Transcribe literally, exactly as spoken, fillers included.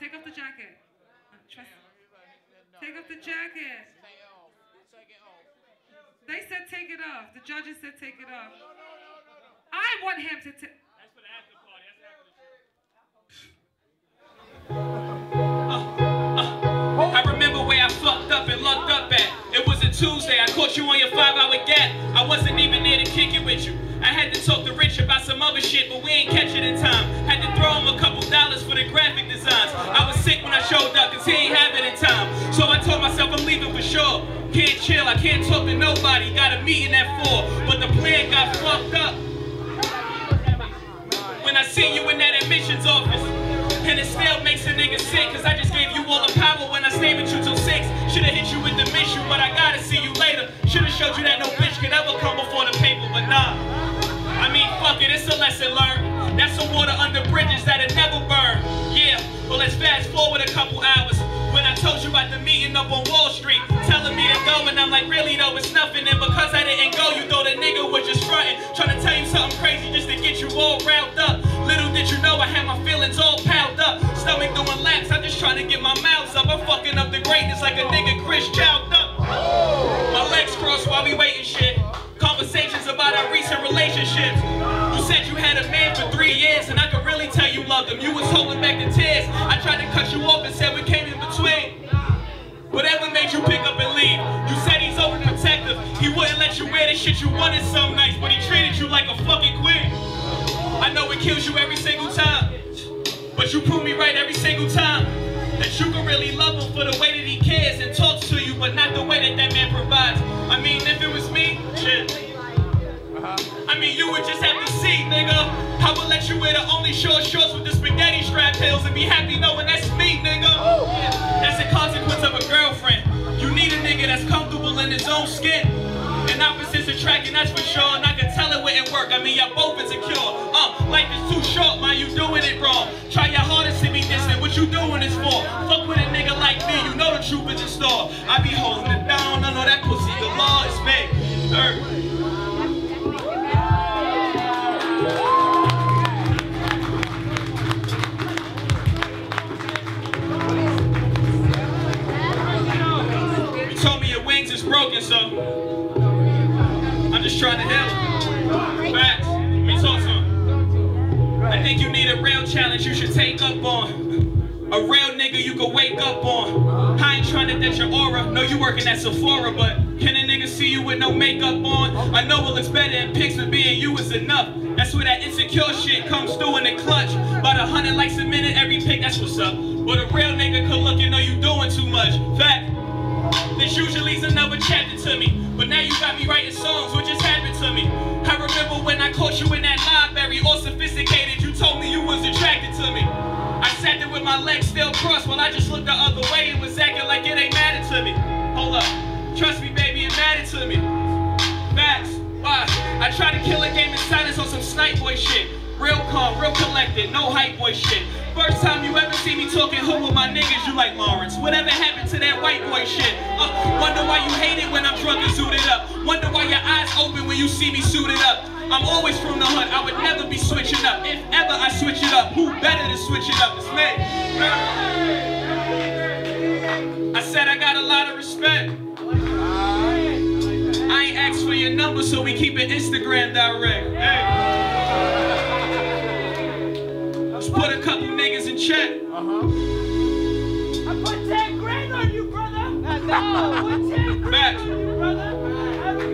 Take off the jacket. Trust. Take off the jacket. They said take it off. The judges said take it off. I want him to take. That's for the after party. That's after the I remember where I fucked up and lucked up at. It was a Tuesday. I caught you on your five-hour gap. I wasn't even there to kick it with you. I had to talk to Rich about some other shit, but we ain't catch it in time. Had to throw him a couple dollars for the graphic designs. I was sick when I showed up, cause he ain't have it in time. So I told myself I'm leaving for sure. Can't chill, I can't talk to nobody. Got a meeting at four, but the plan got fucked up when I see you in that admissions office. And it still makes a nigga sick, cause I just gave you all the power when I stayed with you till six. Should've hit you with the mission, but I gotta see you later. Should've showed you that no bitch could ever come before the paper, but nah. I mean, fuck it, it's a lesson learned. That's the water under bridges that'll never burn. Yeah, well, let's fast forward a couple hours. When I told you about the meeting up on Wall Street, telling me to go, and I'm like, really though, it's nothing. And because I didn't go, you thought a nigga was just fronting, trying to tell you something crazy just to get you all riled up. Little did you know I had my feelings all piled up. Stomach doing laps, I'm just trying to get my mouths up. I'm fucking up the greatness like a nigga Chris Child up. My legs crossed while we waiting shit. Conversations about our recent relationships. You said you had a man for three years, and I could really tell you loved him. You was holding back the tears. I tried to cut you off and said we came in between. Whatever made you pick up and leave. You said he's overprotective. He wouldn't let you wear the shit you wanted some nights, but he treated you like a fucking queen. I know it kills you every single time, but you prove me right every single time. That you can really love him for the way that he cares and talks to you, but not the way that that man provides. I mean, if it was me, shit. I mean, you would just have to see, nigga. I would let you wear the only short shorts with the spaghetti strap heels and be happy knowing that's me, nigga. That's the consequence of a girlfriend. You need a nigga that's comfortable in his own skin. And opposites attract, and that's for sure. And I can tell it wouldn't work. I mean, y'all both insecure. Uh, life is too short, man. You doing it wrong. Try your hardest to be distant. What you doing this for? Fuck with a nigga like me. You know the truth is in store. I be holding it down. I know that pussy. The law is big. Third. You told me your wings is broken, so. I'm just trying to help. Facts. Let me talk some. I think you need a real challenge you should take up on. A real nigga you can wake up on. I ain't trying to dent your aura. No, you working at Sephora, but can a nigga see you with no makeup on? I know it looks better in pics, but being you is enough. That's where that insecure shit comes through in the clutch. About a hundred likes a minute, every pic, that's what's up. But a real nigga could look and know you doing too much. Fact. This usually's another chapter to me, but now you got me writing songs, what just happened to me? I remember when I caught you in that library, all sophisticated, you told me you was attracted to me. I sat there with my legs still crossed while I just looked the other way and was acting like it ain't mattered to me. Hold up, trust me baby, it mattered to me. Facts, why? I tried to kill a game in silence on some snipe boy shit. Real calm, real collected, no hype boy shit. First time you ever see me talking hoop with my niggas, you like Lawrence. Whatever happened to that white boy shit? Uh, wonder why you hate it when I'm drunk and suited up. Wonder why your eyes open when you see me suited up. I'm always from the hood, I would never be switching up. If ever I switch it up, who better to switch it up? It's me. I said I got a lot of respect. I ain't asked for your number, so we keep it Instagram direct. Hey. Put a couple niggas in check. Uh-huh. I put ten grand on you, brother. No, I put ten grand on you, brother.